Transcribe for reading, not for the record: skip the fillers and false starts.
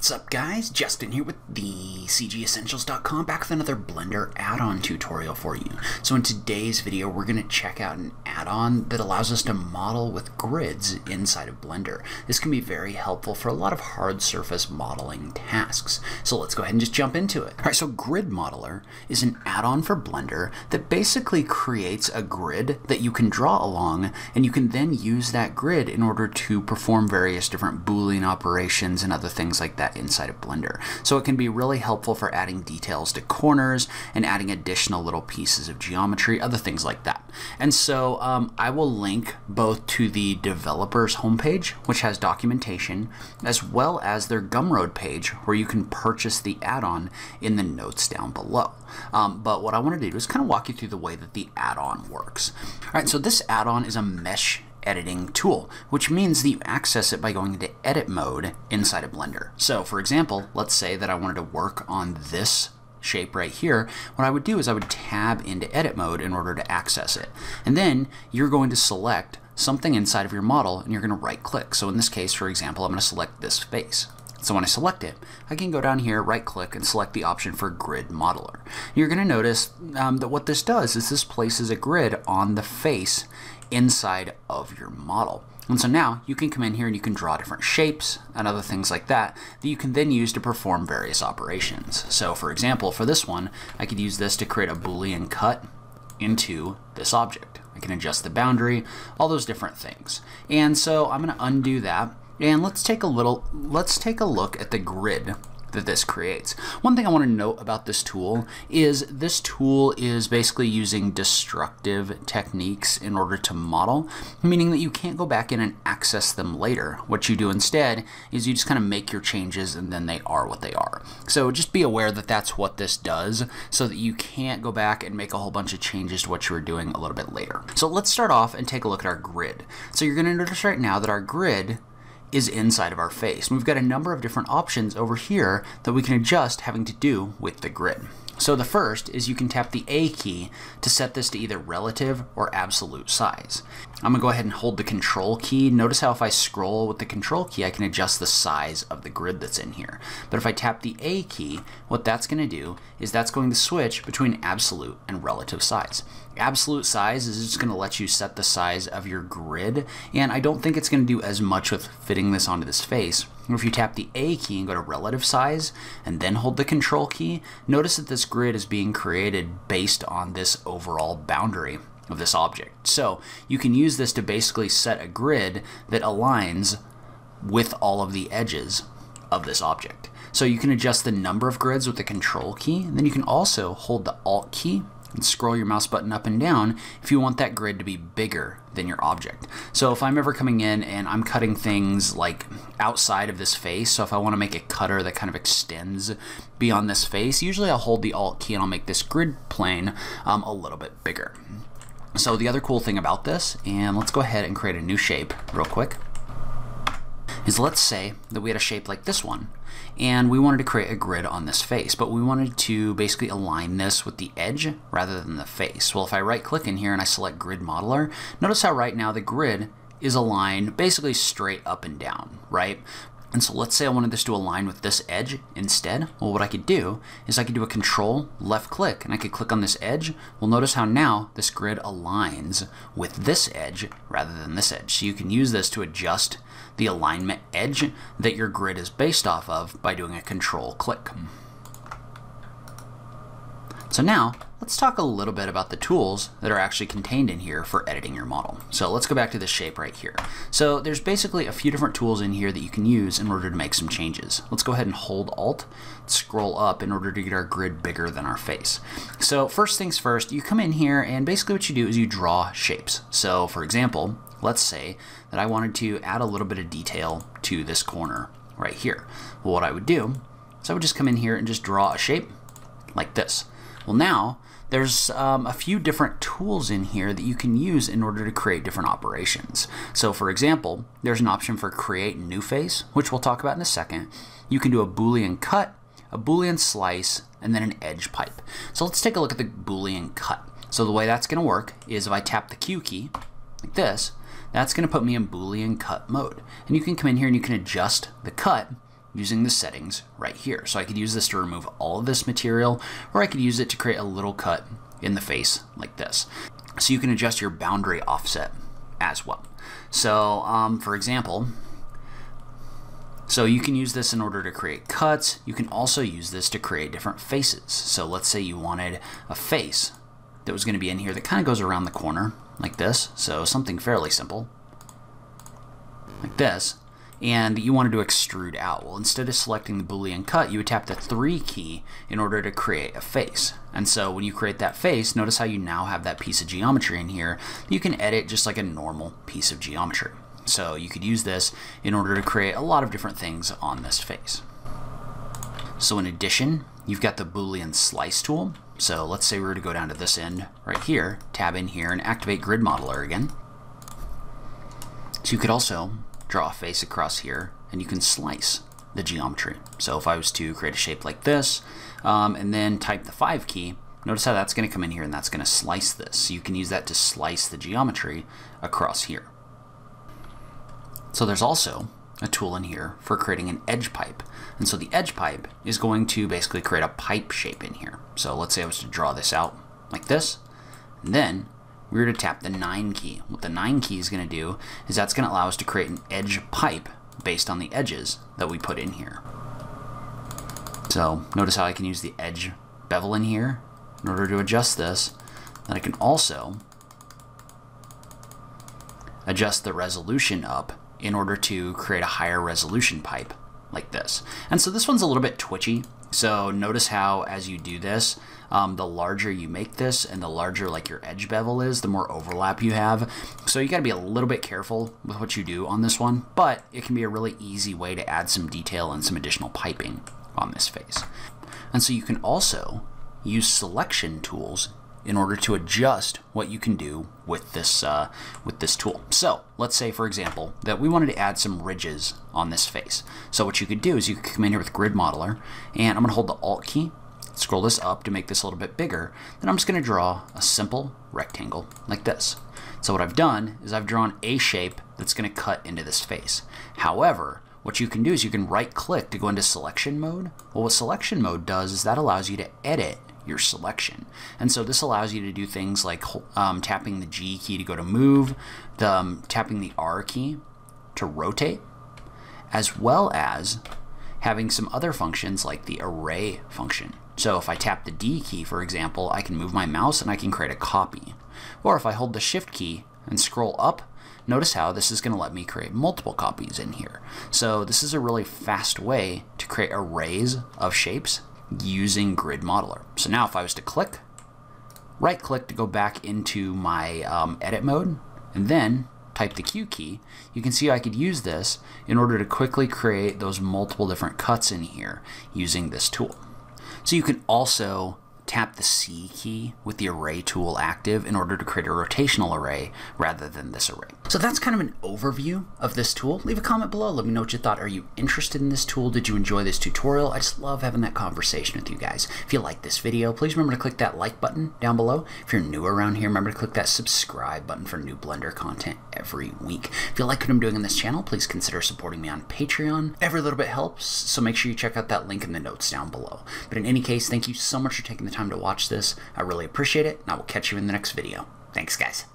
What's up, guys? Justin here with the CG Essentials.com, back with another Blender add-on tutorial for you. So in today's video, we're going to check out an add-on that allows us to model with grids inside of Blender. This can be very helpful for a lot of hard surface modeling tasks. So let's go ahead and just jump into it. All right, so Grid Modeler is an add-on for Blender that basically creates a grid that you can draw along, and you can then use that grid in order to perform various different Boolean operations and other things like that inside of Blender. So it can be really helpful for adding details to corners and adding additional little pieces of geometry, other things like that. And so I will link both to the developer's homepage, which has documentation, as well as their Gumroad page where you can purchase the add-on in the notes down below. But what I want to do is kind of walk you through the way that the add-on works. All right, so this add-on is a mesh editing tool, which means that you access it by going into edit mode inside of Blender. So for example, let's say that I wanted to work on this shape right here. What I would do is I would tab into edit mode in order to access it. And then you're going to select something inside of your model and you're going to right click. So in this case, for example, I'm going to select this face. So when I select it, I can go down here, right click, and select the option for Grid Modeler. You're going to notice that what this does is this places a grid on the face inside of your model. And so now you can come in here and you can draw different shapes and other things like that that you can then use to perform various operations. So for example, for this one, I could use this to create a Boolean cut into this object. I can adjust the boundary, all those different things. And so I'm going to undo that. And let's take a look at the grid that this creates. One thing I want to note about this tool is basically using destructive techniques in order to model, meaning that you can't go back in and access them later. What you do instead is you just kind of make your changes and then they are what they are. So just be aware that that's what this does, so that you can't go back and make a whole bunch of changes to what you were doing a little bit later. So let's start off and take a look at our grid. So you're going to notice right now that our grid is inside of our face. And we've got a number of different options over here that we can adjust having to do with the grid. So the first is you can tap the A key to set this to either relative or absolute size. I'm gonna go ahead and hold the control key. Notice how if I scroll with the control key, I can adjust the size of the grid that's in here. But if I tap the A key, what that's gonna do is that's going to switch between absolute and relative size. Absolute size is just gonna let you set the size of your grid, and I don't think it's gonna do as much with fitting this onto this face. If you tap the A key and go to relative size and then hold the control key, notice that this grid is being created based on this overall boundary of this object. So you can use this to basically set a grid that aligns with all of the edges of this object. So you can adjust the number of grids with the control key, and then you can also hold the Alt key and scroll your mouse button up and down if you want that grid to be bigger than your object. So if I'm ever coming in and I'm cutting things like outside of this face, so if I want to make a cutter that kind of extends beyond this face, usually I'll hold the Alt key and I'll make this grid plane a little bit bigger. So the other cool thing about this, and let's go ahead and create a new shape real quick, is let's say that we had a shape like this one and we wanted to create a grid on this face, but we wanted to basically align this with the edge rather than the face. Well, if I right click in here and I select Grid Modeler, notice how right now the grid is aligned basically straight up and down, right? And so let's say I wanted this to align with this edge instead. Well, what I could do is I could do a control left click and I could click on this edge. Well, notice how now this grid aligns with this edge rather than this edge. So you can use this to adjust the alignment edge that your grid is based off of by doing a control click. So now let's talk a little bit about the tools that are actually contained in here for editing your model. So let's go back to this shape right here. So there's basically a few different tools in here that you can use in order to make some changes. Let's go ahead and hold Alt, scroll up in order to get our grid bigger than our face. So first things first, you come in here and basically what you do is you draw shapes. So for example, let's say that I wanted to add a little bit of detail to this corner right here. Well, what I would do is I would just come in here and just draw a shape like this. Well, now there's a few different tools in here that you can use in order to create different operations. So for example, there's an option for create new face, which we'll talk about in a second. You can do a Boolean cut, a Boolean slice, and then an edge pipe. So let's take a look at the Boolean cut. So the way that's going to work is if I tap the Q key like this, that's going to put me in Boolean cut mode. And you can come in here and you can adjust the cut using the settings right here. So I could use this to remove all of this material, or I could use it to create a little cut in the face like this. So you can adjust your boundary offset as well. So for example, so you can use this in order to create cuts. You can also use this to create different faces. So let's say you wanted a face that was going to be in here that kind of goes around the corner like this. So something fairly simple like this. And you wanted to extrude out. Well, instead of selecting the Boolean cut, you would tap the 3 key in order to create a face. And so when you create that face, notice how you now have that piece of geometry in here. You can edit just like a normal piece of geometry. So you could use this in order to create a lot of different things on this face. So in addition, you've got the Boolean slice tool. So let's say we were to go down to this end right here, tab in here and activate Grid Modeler again. So you could also draw a face across here and you can slice the geometry. So if I was to create a shape like this and then type the 5 key, notice how that's going to come in here and that's going to slice this. So you can use that to slice the geometry across here. So there's also a tool in here for creating an edge pipe. And so the edge pipe is going to basically create a pipe shape in here. So let's say I was to draw this out like this, and then we were to tap the 9 key. What the 9 key is going to do is that's going to allow us to create an edge pipe based on the edges that we put in here. So notice how I can use the edge bevel in here in order to adjust this. Then I can also adjust the resolution up in order to create a higher resolution pipe like this. And so this one's a little bit twitchy. So notice how as you do this, the larger you make this and the larger like your edge bevel is, the more overlap you have. So you gotta be a little bit careful with what you do on this one, but it can be a really easy way to add some detail and some additional piping on this face. And so you can also use selection tools in order to adjust what you can do with this tool. So let's say, for example, that we wanted to add some ridges on this face. So what you could do is you could come in here with Grid Modeler, and I'm gonna hold the Alt key, scroll this up to make this a little bit bigger, then I'm just gonna draw a simple rectangle like this. So what I've done is I've drawn a shape that's gonna cut into this face. However, what you can do is you can right click to go into selection mode. Well, what selection mode does is that allows you to edit your selection. And so this allows you to do things like tapping the G key to go to move, tapping the R key to rotate, as well as having some other functions like the array function. So if I tap the D key, for example, I can move my mouse and I can create a copy. Or if I hold the Shift key and scroll up, notice how this is going to let me create multiple copies in here. So this is a really fast way to create arrays of shapes using Grid Modeler. So now if I was to click, right click to go back into my edit mode, and then type the Q key, you can see I could use this in order to quickly create those multiple different cuts in here using this tool. So you can also tap the C key with the array tool active in order to create a rotational array rather than this array. So that's kind of an overview of this tool. Leave a comment below. Let me know what you thought. Are you interested in this tool? Did you enjoy this tutorial? I just love having that conversation with you guys. If you like this video, please remember to click that like button down below. If you're new around here, remember to click that subscribe button for new Blender content every week. If you like what I'm doing on this channel, please consider supporting me on Patreon. Every little bit helps, so make sure you check out that link in the notes down below. But in any case, thank you so much for taking the time to watch this. I really appreciate it, and I will catch you in the next video. Thanks, guys.